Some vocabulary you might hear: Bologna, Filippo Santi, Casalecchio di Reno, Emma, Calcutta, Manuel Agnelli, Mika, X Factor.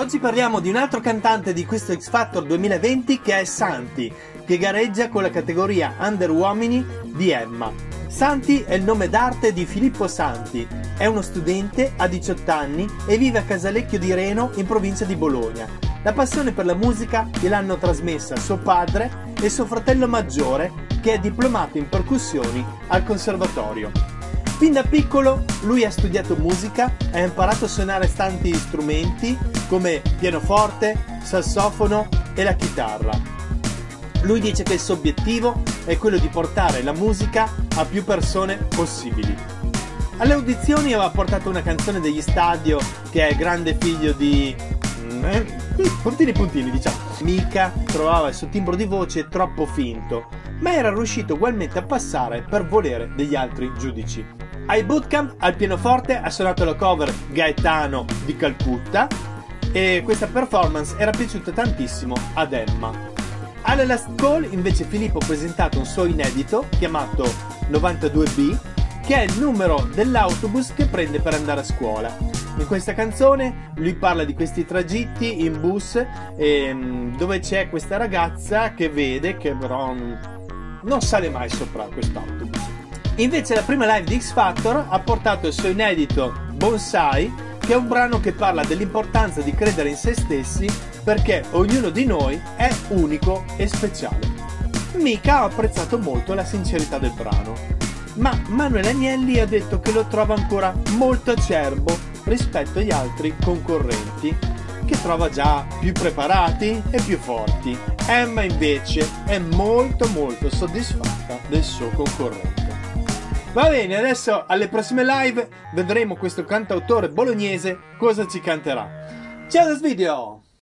Oggi parliamo di un altro cantante di questo X Factor 2020 che è Santi, che gareggia con la categoria Under Uomini di Emma. Santi è il nome d'arte di Filippo Santi, è uno studente, ha 18 anni e vive a Casalecchio di Reno in provincia di Bologna. La passione per la musica gliel'hanno trasmessa suo padre e suo fratello maggiore, che è diplomato in percussioni al conservatorio. Fin da piccolo lui ha studiato musica e ha imparato a suonare tanti strumenti come pianoforte, sassofono e la chitarra. Lui dice che il suo obiettivo è quello di portare la musica a più persone possibili. Alle audizioni aveva portato una canzone degli Stadio, che è grande figlio di... puntini, diciamo. Mika trovava il suo timbro di voce troppo finto, ma era riuscito ugualmente a passare per volere degli altri giudici. Ai bootcamp al pianoforte ha suonato la cover Gaetano di Calcutta e questa performance era piaciuta tantissimo ad Emma. Alla last call invece Filippo ha presentato un suo inedito chiamato 92B, che è il numero dell'autobus che prende per andare a scuola. In questa canzone lui parla di questi tragitti in bus dove c'è questa ragazza che vede che però non sale mai sopra quest'autobus. Invece la prima live di X Factor ha portato il suo inedito Bonsai, che è un brano che parla dell'importanza di credere in se stessi, perché ognuno di noi è unico e speciale. Mika ha apprezzato molto la sincerità del brano, ma Manuel Agnelli ha detto che lo trova ancora molto acerbo rispetto agli altri concorrenti, che trova già più preparati e più forti. Emma invece è molto soddisfatta del suo concorrente. Va bene, adesso alle prossime live vedremo questo cantautore bolognese cosa ci canterà. Ciao da Svidio!